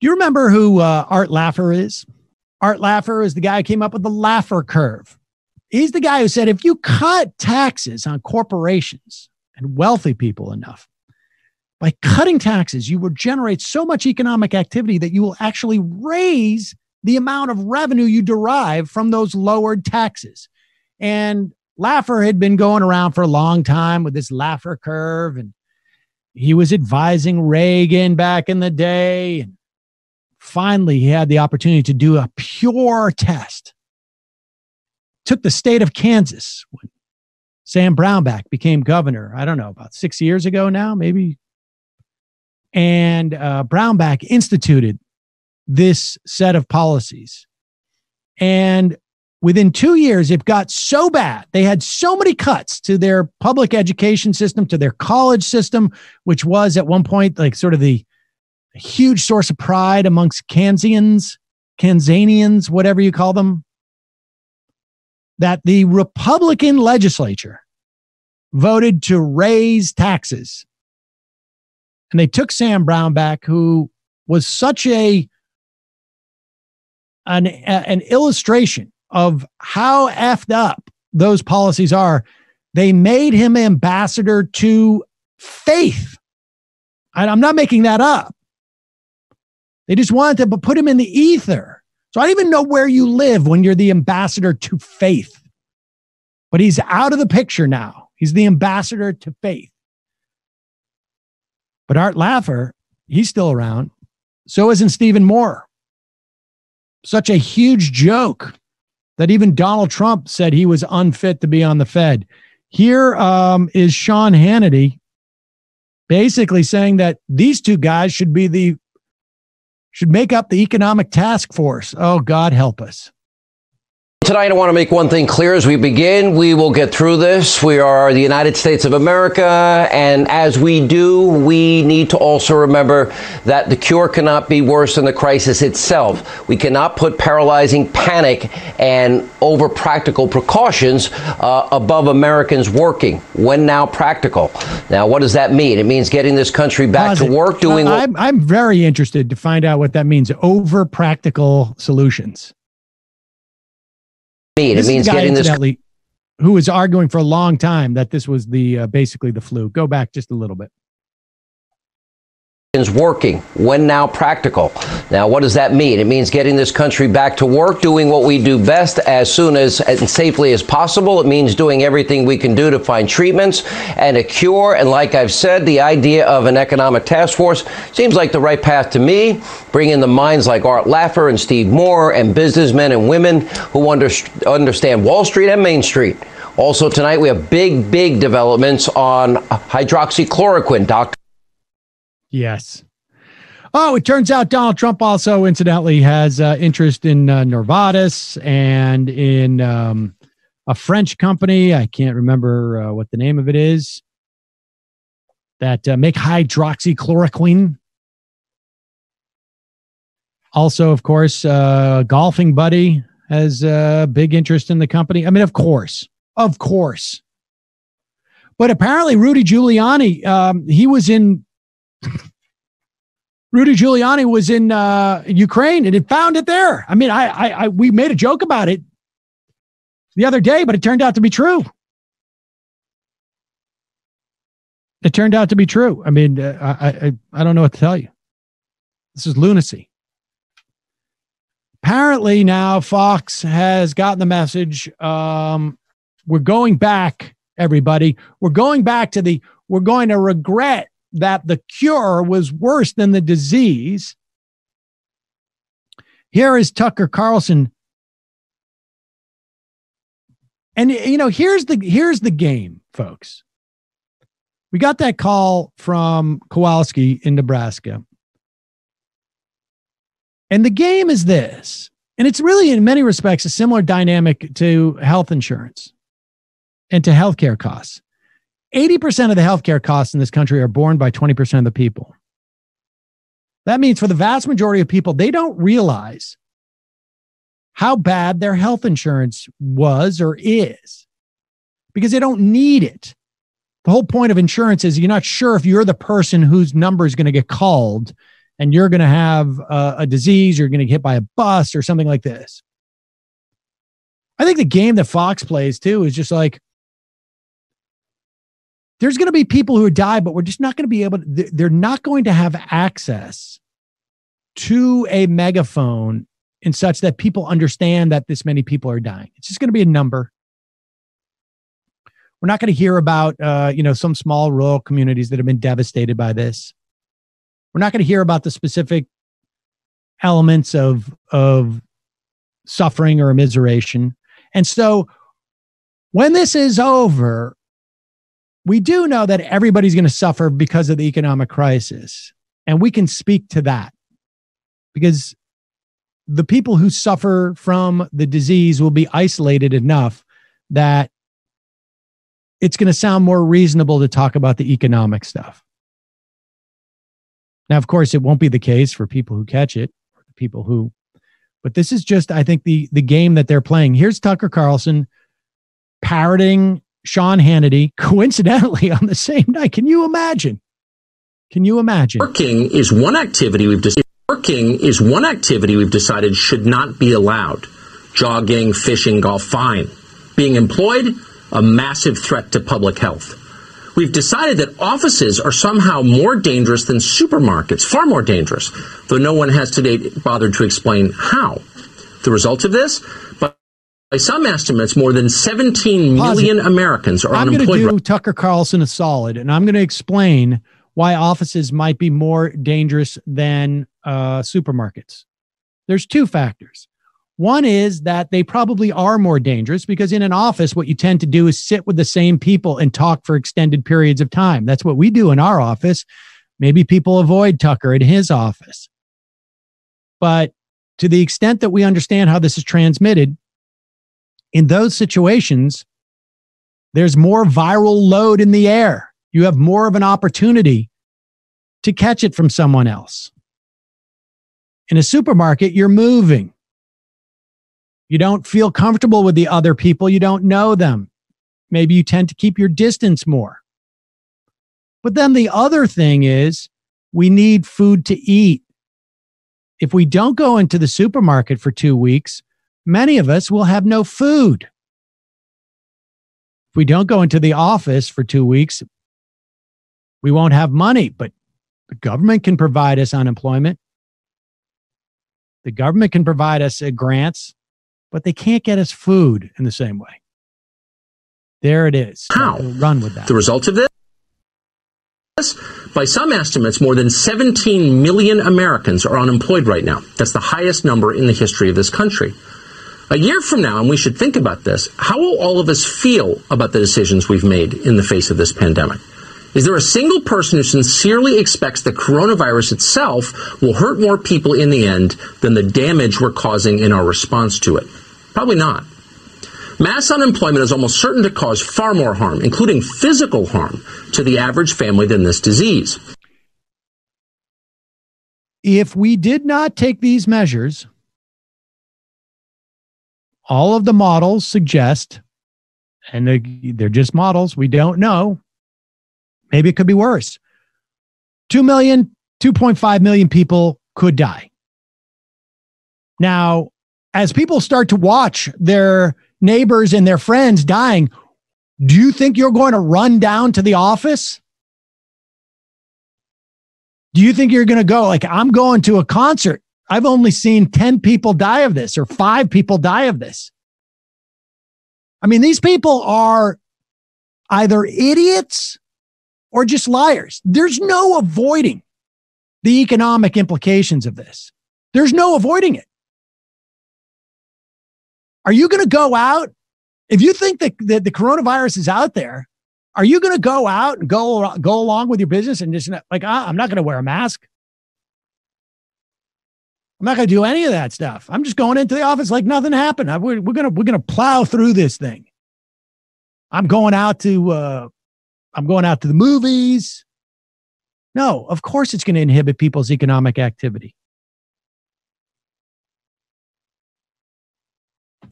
Do you remember who Art Laffer is? Art Laffer is the guy who came up with the Laffer curve. He's the guy who said, if you cut taxes on corporations and wealthy people enough, by cutting taxes, you will generate so much economic activity that you will actually raise the amount of revenue you derive from those lowered taxes. And Laffer had been going around for a long time with this Laffer curve, and he was advising Reagan back in the day. And finally, he had the opportunity to do a pure test. Took the state of Kansas when Sam Brownback became governor, I don't know, about 6 years ago now, maybe. And Brownback instituted this set of policies. And within 2 years, it got so bad. They had so many cuts to their public education system, to their college system, which was at one point like sort of the huge source of pride amongst Kansanians, whatever you call them, that the Republican legislature voted to raise taxes. And they took Sam Brownback, who was such an illustration of how effed up those policies are. They made him ambassador to faith. And I'm not making that up. They just wanted to put him in the ether. So I don't even know where you live when you're the ambassador to faith. But he's out of the picture now. He's the ambassador to faith. But Art Laffer, he's still around. So isn't Stephen Moore. Such a huge joke that even Donald Trump said he was unfit to be on the Fed. Here is Sean Hannity basically saying that these two guys should be should make up the economic task force. Oh, God help us. Tonight, I want to make one thing clear as we begin. We will get through this. We are the United States of America. And as we do, we need to also remember that the cure cannot be worse than the crisis itself. We cannot put paralyzing panic and over practical precautions above Americans working when now practical. Now, what does that mean? It means getting this country back to work. I'm very interested to find out what that means. Over practical solutions. It means getting this guy, who was arguing for a long time that this was the basically the flu. Go back just a little bit. Working when now practical. Now, what does that mean? It means getting this country back to work, doing what we do best as soon as and safely as possible. It means doing everything we can do to find treatments and a cure. And like I've said, the idea of an economic task force seems like the right path to me. Bring in the minds like Art Laffer and Steve Moore and businessmen and women who understand Wall Street and Main Street. Also tonight, we have big developments on hydroxychloroquine, Dr. Yes. Oh, it turns out Donald Trump also, incidentally, has interest in Novartis and in a French company. I can't remember what the name of it is. That make hydroxychloroquine. Also, of course, golfing buddy has big interest in the company. I mean, of course. But apparently, Rudy Giuliani, Rudy Giuliani was in Ukraine and it found it there. I mean, we made a joke about it the other day, but it turned out to be true. I mean, I don't know what to tell you. This is lunacy. Apparently now Fox has gotten the message. We're going back, everybody. We're going back to we're going to regret that the cure was worse than the disease. Here is Tucker Carlson. And, you know, here's the game, folks. We got that call from Kowalski in Nebraska. And the game is this. And it's really, in many respects, a similar dynamic to health insurance and to healthcare costs. 80% of the healthcare costs in this country are borne by 20% of the people. That means for the vast majority of people, they don't realize how bad their health insurance was or is because they don't need it. The whole point of insurance is you're not sure if you're the person whose number is going to get called and you're going to have a disease, you're going to get hit by a bus or something like this. I think the game that Fox plays too is just like, there's going to be people who die, but we're just not going to be able to, they're not going to have access to a megaphone in such that people understand that this many people are dying. It's just going to be a number. We're not going to hear about, you know, some small rural communities that have been devastated by this. We're not going to hear about the specific elements of suffering or immiseration. And so when this is over, we do know that everybody's going to suffer because of the economic crisis. And we can speak to that because the people who suffer from the disease will be isolated enough that it's going to sound more reasonable to talk about the economic stuff. Now, of course, it won't be the case for people who catch it, or the people who, but this is just, I think, the game that they're playing. Here's Tucker Carlson parroting Sean Hannity, coincidentally, on the same night. Can you imagine? Can you imagine? Working is one activity we've decided should not be allowed. Jogging, fishing, golf, fine. Being employed, a massive threat to public health. We've decided that offices are somehow more dangerous than supermarkets, far more dangerous, though no one has to date bothered to explain how. The result of this, by some estimates, more than 17 million Americans are unemployed. I'm going to do Tucker Carlson a solid, and I'm going to explain why offices might be more dangerous than supermarkets. There's two factors. One is that they probably are more dangerous because in an office, what you tend to do is sit with the same people and talk for extended periods of time. That's what we do in our office. Maybe people avoid Tucker in his office. But to the extent that we understand how this is transmitted, in those situations, there's more viral load in the air. You have more of an opportunity to catch it from someone else. In a supermarket, you're moving. You don't feel comfortable with the other people. You don't know them. Maybe you tend to keep your distance more. But then the other thing is we need food to eat. If we don't go into the supermarket for 2 weeks, many of us will have no food. If we don't go into the office for 2 weeks, we won't have money, but the government can provide us unemployment. The government can provide us grants. But they can't get us food in the same way. There it is. How? We'll run with that. The result of this? By some estimates, more than 17 million Americans are unemployed right now. That's the highest number in the history of this country. A year from now, and we should think about this, how will all of us feel about the decisions we've made in the face of this pandemic? Is there a single person who sincerely expects the coronavirus itself will hurt more people in the end than the damage we're causing in our response to it? Probably not. Mass unemployment is almost certain to cause far more harm, including physical harm, to the average family than this disease. If we did not take these measures, all of the models suggest, and they're just models, we don't know, maybe it could be worse. 2 million, 2.5 million people could die. Now, as people start to watch their neighbors and their friends dying, do you think you're going to run down to the office? Do you think you're going to go like, I'm going to a concert. I've only seen 10 people die of this or 5 people die of this. I mean, these people are either idiots or just liars. There's no avoiding the economic implications of this. There's no avoiding it. Are you going to go out? If you think that the coronavirus is out there, are you going to go out and go along with your business and just like, I'm not going to wear a mask. I'm not going to do any of that stuff. I'm just going into the office like nothing happened. We're going to plow through this thing. I'm going out to the movies. No, of course it's going to inhibit people's economic activity.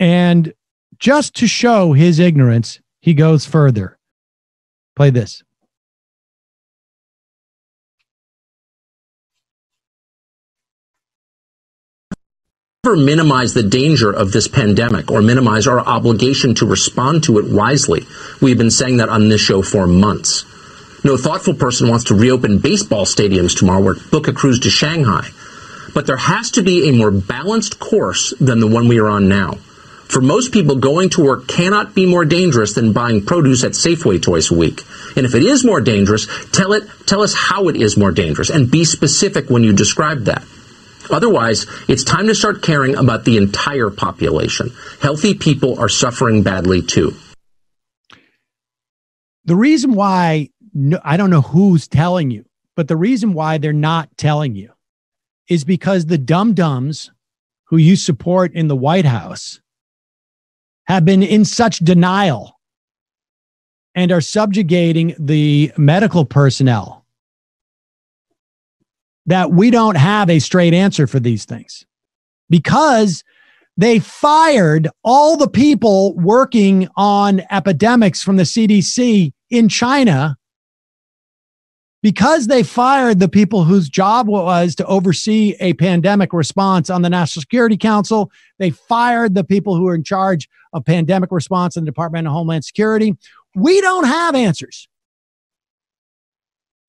And just to show his ignorance, he goes further. Play this. never minimize the danger of this pandemic or minimize our obligation to respond to it wisely. We've been saying that on this show for months. No thoughtful person wants to reopen baseball stadiums tomorrow or book a cruise to Shanghai. But there has to be a more balanced course than the one we are on now. For most people, going to work cannot be more dangerous than buying produce at Safeway twice a week. And if it is more dangerous, tell us how it is more dangerous and be specific when you describe that. Otherwise, it's time to start caring about the entire population. Healthy people are suffering badly, too. The reason why, I don't know who's telling you, but the reason why they're not telling you is because the dum-dums who you support in the White House have been in such denial and are subjugating the medical personnel that we don't have a straight answer for these things, because they fired all the people working on epidemics from the CDC in China, because they fired the people whose job was to oversee a pandemic response on the National Security Council. They fired the people who were in charge of pandemic response in the Department of Homeland Security. We don't have answers.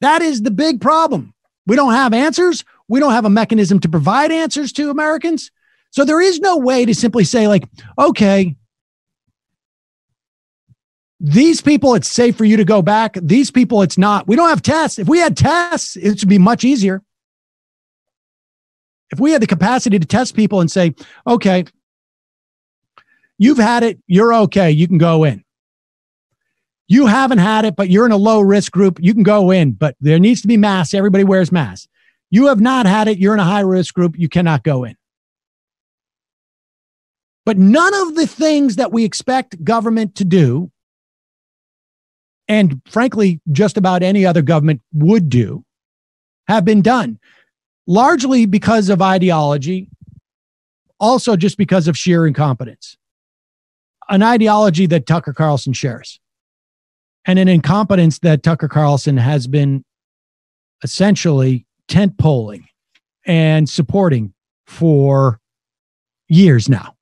That is the big problem. We don't have answers. We don't have a mechanism to provide answers to Americans. So there is no way to simply say, like, okay, these people, it's safe for you to go back. These people, it's not. We don't have tests. If we had tests, it would be much easier. If we had the capacity to test people and say, okay, you've had it, you're okay, you can go in. You haven't had it, but you're in a low risk group, you can go in, but there needs to be masks. Everybody wears masks. You have not had it, you're in a high risk group, you cannot go in. But none of the things that we expect government to do, and frankly, just about any other government would do, have been done, largely because of ideology, also just because of sheer incompetence. An ideology that Tucker Carlson shares, and an incompetence that Tucker Carlson has been essentially tent-poling and supporting for years now.